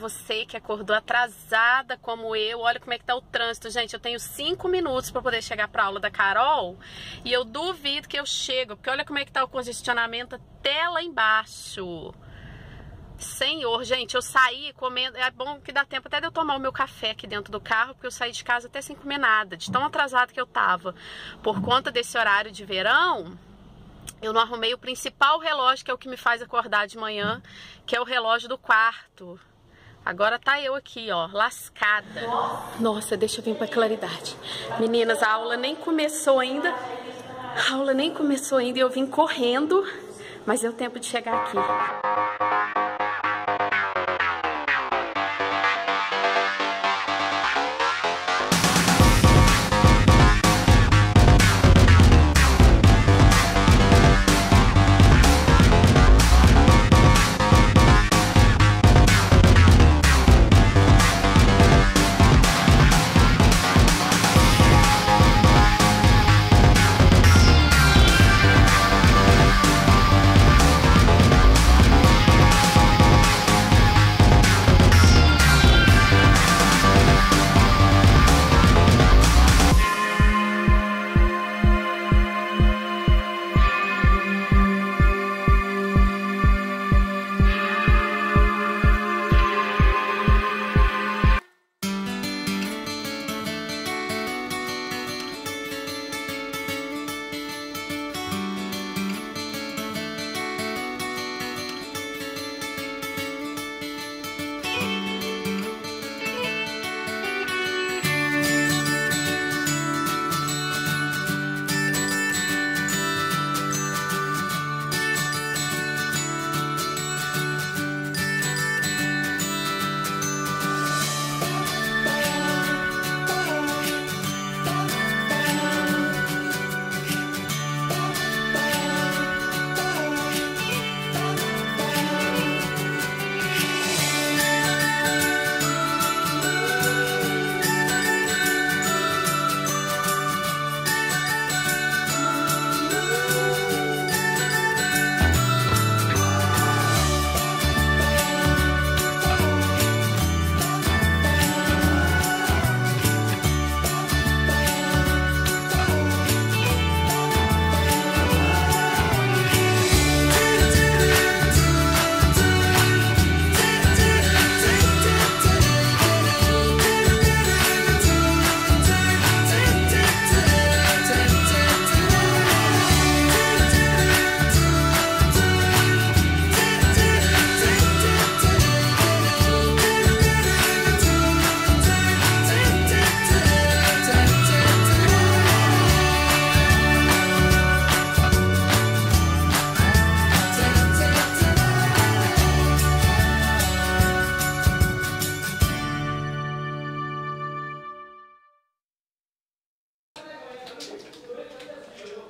você que acordou atrasada como eu. Olha como é que tá o trânsito, gente. Eu tenho 5 minutos para poder chegar para aula da Carol e eu duvido que eu chego, porque olha como é que tá o congestionamento até lá embaixo. Senhor, gente, eu saí comendo. É bom que dá tempo até de eu tomar o meu café aqui dentro do carro, porque eu saí de casa até sem comer nada, de tão atrasado que eu tava. Por conta desse horário de verão, eu não arrumei o principal relógio, que é o que me faz acordar de manhã, que é o relógio do quarto. Agora tá eu aqui, ó, lascada. Nossa, deixa eu vir pra claridade. Meninas, a aula nem começou ainda. A aula nem começou ainda e eu vim correndo, mas deu tempo de chegar aqui.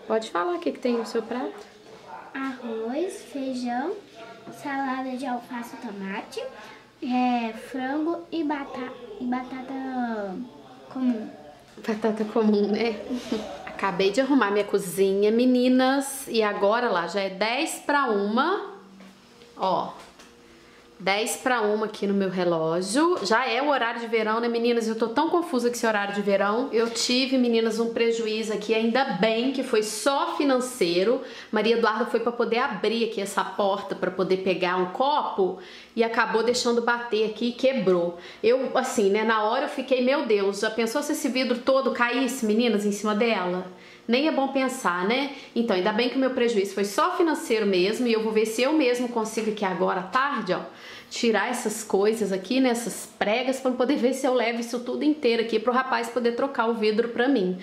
Pode falar o que tem no seu prato? Arroz, feijão, salada de alface e tomate, frango e batata comum. Batata comum, né? Acabei de arrumar minha cozinha, meninas. E agora lá já é 10 para 1. Ó, 10 para 1 aqui no meu relógio. Já é o horário de verão, né, meninas? Eu tô tão confusa com esse horário de verão. Eu tive, meninas, um prejuízo aqui, ainda bem que foi só financeiro. Maria Eduarda foi para poder abrir aqui essa porta para poder pegar um copo e acabou deixando bater aqui e quebrou. Eu, assim, né, na hora eu fiquei, meu Deus, já pensou se esse vidro todo caísse, meninas, em cima dela? Nem é bom pensar, né? Então, ainda bem que o meu prejuízo foi só financeiro mesmo. E eu vou ver se eu mesmo consigo aqui agora à tarde, ó, tirar essas coisas aqui, né? Essas pregas, para poder ver se eu levo isso tudo inteiro aqui para o rapaz poder trocar o vidro para mim.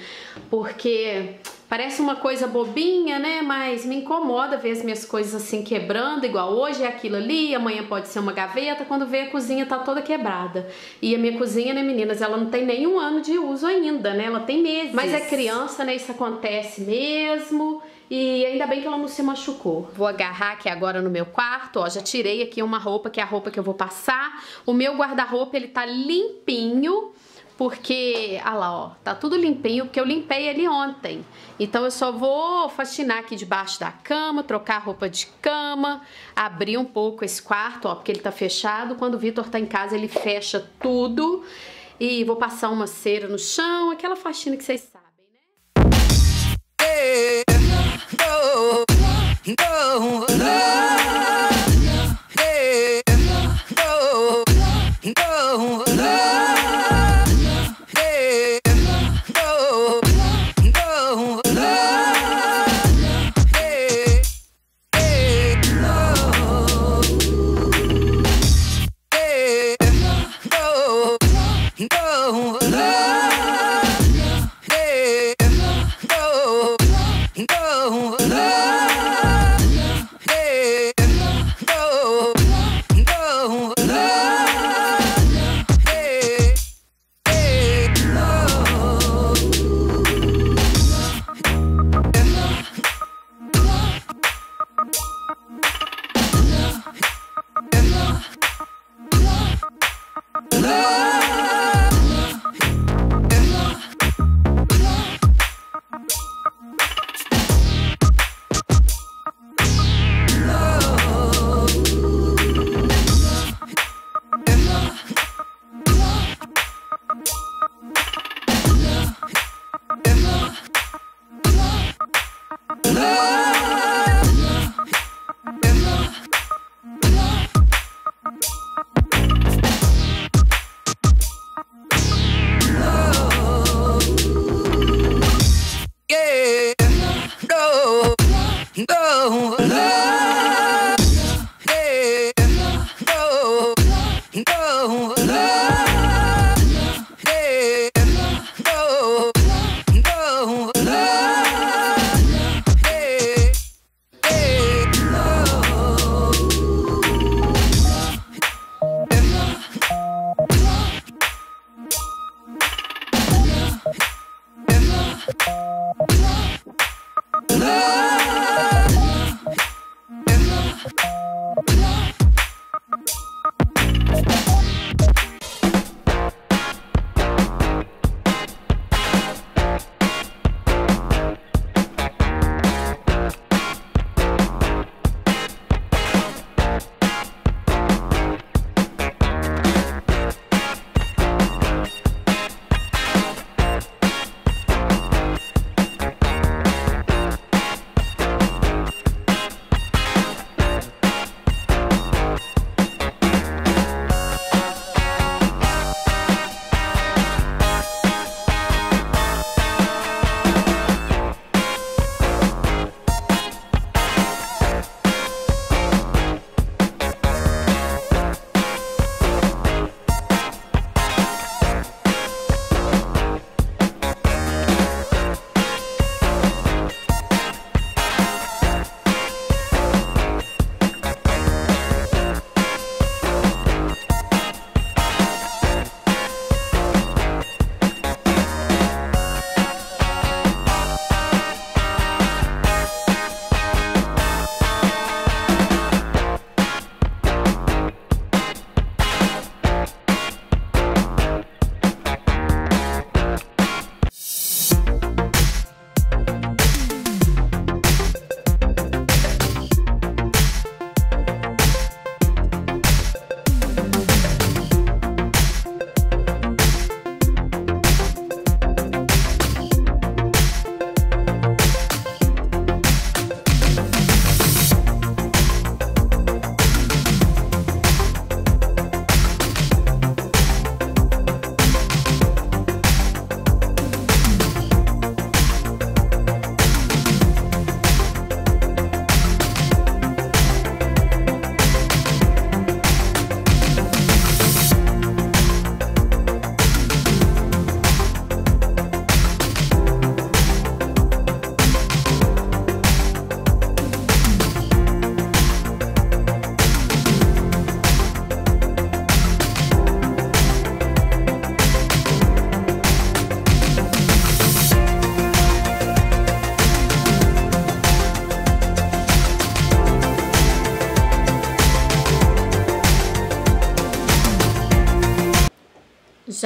Porque parece uma coisa bobinha, né? Mas me incomoda ver as minhas coisas assim quebrando, igual hoje é aquilo ali, amanhã pode ser uma gaveta, quando vê a cozinha tá toda quebrada. E a minha cozinha, né, meninas, ela não tem nem 1 ano de uso ainda, né? Ela tem meses. Mas é criança, né? Isso acontece mesmo. E ainda bem que ela não se machucou. Vou agarrar aqui agora no meu quarto, ó, já tirei aqui uma roupa, que é a roupa que eu vou passar. O meu guarda-roupa, ele tá limpinho. Porque, ah lá, ó, tá tudo limpinho, porque eu limpei ele ontem. Então eu só vou faxinar aqui debaixo da cama, trocar a roupa de cama, abrir um pouco esse quarto, ó, porque ele tá fechado. Quando o Vitor tá em casa, ele fecha tudo. E vou passar uma cera no chão, aquela faxina que vocês sabem, né?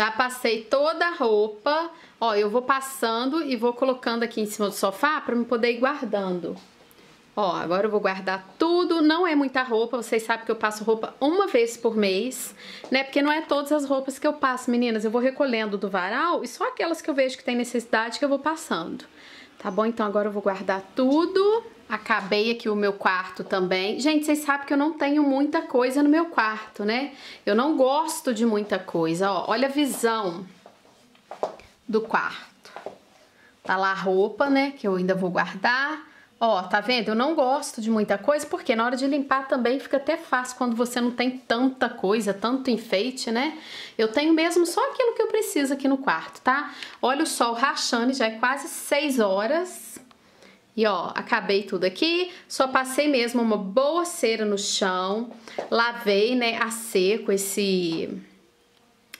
Já passei toda a roupa. Ó, eu vou passando e vou colocando aqui em cima do sofá pra eu poder ir guardando. Ó, agora eu vou guardar tudo, não é muita roupa, vocês sabem que eu passo roupa uma vez por mês, né? Porque não é todas as roupas que eu passo, meninas, eu vou recolhendo do varal e só aquelas que eu vejo que tem necessidade que eu vou passando. Tá bom? Então agora eu vou guardar tudo. Acabei aqui o meu quarto também. Gente, vocês sabem que eu não tenho muita coisa no meu quarto, né? Eu não gosto de muita coisa, ó. Olha a visão do quarto. Tá lá a roupa, né? Que eu ainda vou guardar. Ó, tá vendo? Eu não gosto de muita coisa, porque na hora de limpar também fica até fácil quando você não tem tanta coisa, tanto enfeite, né? Eu tenho mesmo só aquilo que eu preciso aqui no quarto, tá? Olha o sol rachando, já é quase 6 horas. E ó, acabei tudo aqui, só passei mesmo uma boa cera no chão, lavei, né, a seco esse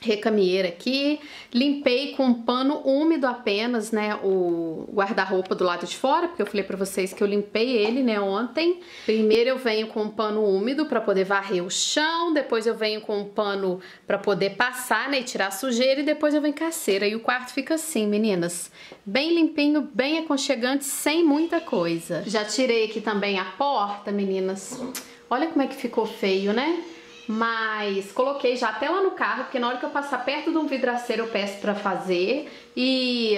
recamieira aqui, limpei com um pano úmido apenas, né, o guarda-roupa do lado de fora, porque eu falei pra vocês que eu limpei ele, né, ontem. Primeiro eu venho com um pano úmido pra poder varrer o chão, depois eu venho com um pano pra poder passar, né, e tirar a sujeira, e depois eu venho com a cera. E o quarto fica assim, meninas, bem limpinho, bem aconchegante, sem muita coisa. Já tirei aqui também a porta, meninas, olha como é que ficou feio, né? Mas coloquei já até lá no carro, porque na hora que eu passar perto de um vidraceiro eu peço pra fazer. E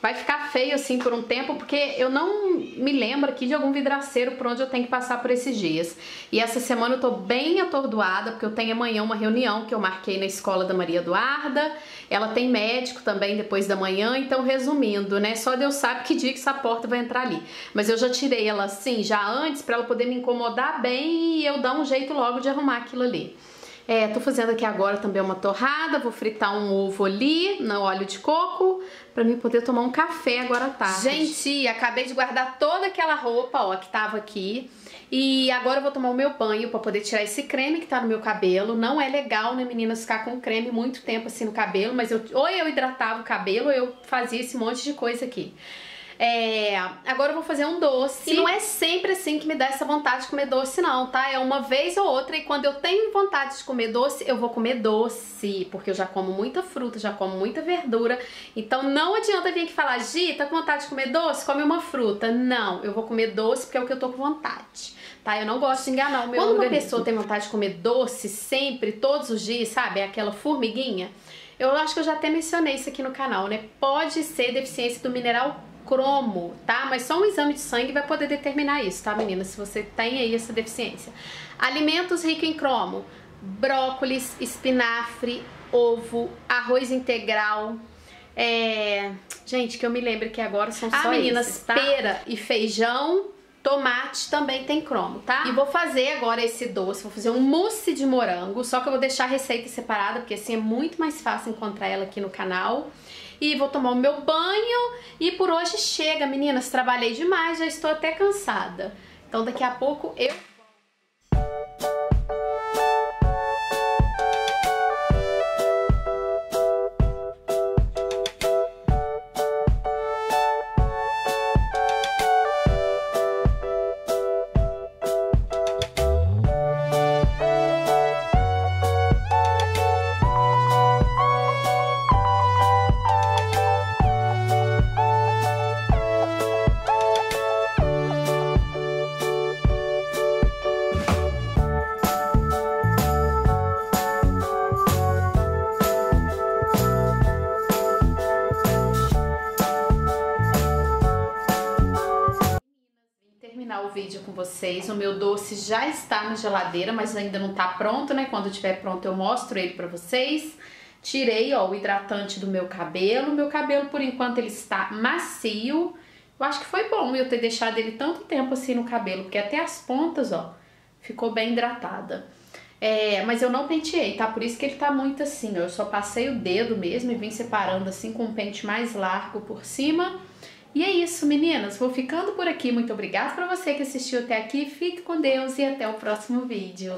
vai ficar feio assim por um tempo, porque eu não me lembro aqui de algum vidraceiro por onde eu tenho que passar por esses dias. E essa semana eu tô bem atordoada, porque eu tenho amanhã uma reunião que eu marquei na escola da Maria Eduarda. Ela tem médico também depois da manhã, então resumindo, né? Só Deus sabe que dia que essa porta vai entrar ali. Mas eu já tirei ela assim, já antes, pra ela poder me incomodar bem e eu dar um jeito logo de arrumar aquilo ali. É, tô fazendo aqui agora também uma torrada, vou fritar um ovo ali no óleo de coco pra mim poder tomar um café agora à tarde. Gente, acabei de guardar toda aquela roupa, ó, que tava aqui. E agora eu vou tomar o meu banho pra poder tirar esse creme que tá no meu cabelo. Não é legal, né, meninas, ficar com creme muito tempo assim no cabelo, mas ou eu hidratava o cabelo ou eu fazia esse monte de coisa aqui. É, agora eu vou fazer um doce. E não é sempre assim que me dá essa vontade de comer doce não, tá? É uma vez ou outra, e quando eu tenho vontade de comer doce, eu vou comer doce, porque eu já como muita fruta, já como muita verdura. Então não adianta vir aqui falar, Gi, tá com vontade de comer doce? Come uma fruta. Não, eu vou comer doce porque é o que eu tô com vontade, tá? Eu não gosto de enganar o meu organismo. Quando uma pessoa tem vontade de comer doce sempre, todos os dias, sabe? É aquela formiguinha. Eu acho que eu já até mencionei isso aqui no canal, né? Pode ser deficiência do mineral cromo, tá? Mas só um exame de sangue vai poder determinar isso, tá, meninas? Se você tem aí essa deficiência. Alimentos ricos em cromo: brócolis, espinafre, ovo, arroz integral. Gente, que eu me lembro que agora são só meninas, esses, tá? Pera e feijão, tomate também tem cromo, tá? E vou fazer agora esse doce, vou fazer um mousse de morango, só que eu vou deixar a receita separada, porque assim é muito mais fácil encontrar ela aqui no canal. E vou tomar o meu banho e por hoje chega, meninas, trabalhei demais, já estou até cansada. Então daqui a pouco eu... vídeo com vocês. O meu doce já está na geladeira, mas ainda não tá pronto, né? Quando tiver pronto eu mostro ele pra vocês. Tirei, ó, o hidratante do meu cabelo. Meu cabelo, por enquanto, ele está macio. Eu acho que foi bom eu ter deixado ele tanto tempo assim no cabelo, porque até as pontas, ó, ficou bem hidratada. Mas eu não penteei, tá? Por isso que ele tá muito assim, ó. Eu só passei o dedo mesmo e vim separando assim com um pente mais largo por cima. E é isso, meninas, vou ficando por aqui. Muito obrigada pra você que assistiu até aqui. Fique com Deus e até o próximo vídeo.